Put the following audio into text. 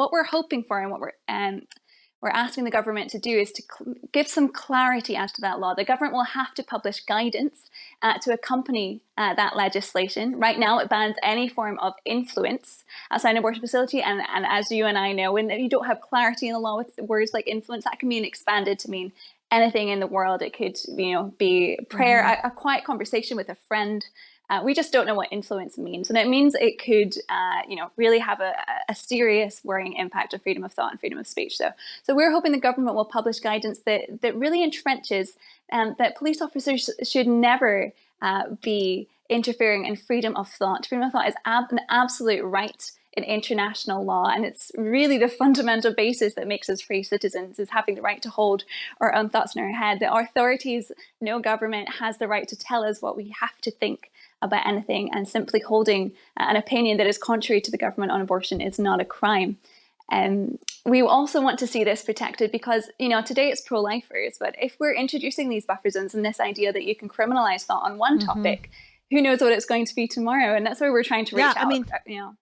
what we're hoping for and what we're asking the government to do is to give some clarity as to that law. The government will have to publish guidance to accompany that legislation. Right now, it bans any form of influence outside an abortion facility. And as you and I know, when you don't have clarity in the law with words like influence, that can mean expanded to mean anything in the world. It could, you know, be prayer, a quiet conversation with a friend. We just don't know what influence means. And it means it could, you know, really have a serious worrying impact on freedom of thought and freedom of speech. So we're hoping the government will publish guidance that really entrenches that police officers should never be interfering in freedom of thought. Freedom of thought is an absolute right in international law, and it's really the fundamental basis that makes us free citizens, is having the right to hold our own thoughts in our head. The authorities, no government, has the right to tell us what we have to think about anything, and simply holding an opinion that is contrary to the government on abortion is not a crime. We also want to see this protected because, you know, today it's pro-lifers, but if we're introducing these buffer zones and this idea that you can criminalize thought on one topic, who knows what it's going to be tomorrow? And that's where we're trying to reach out. I mean, you know.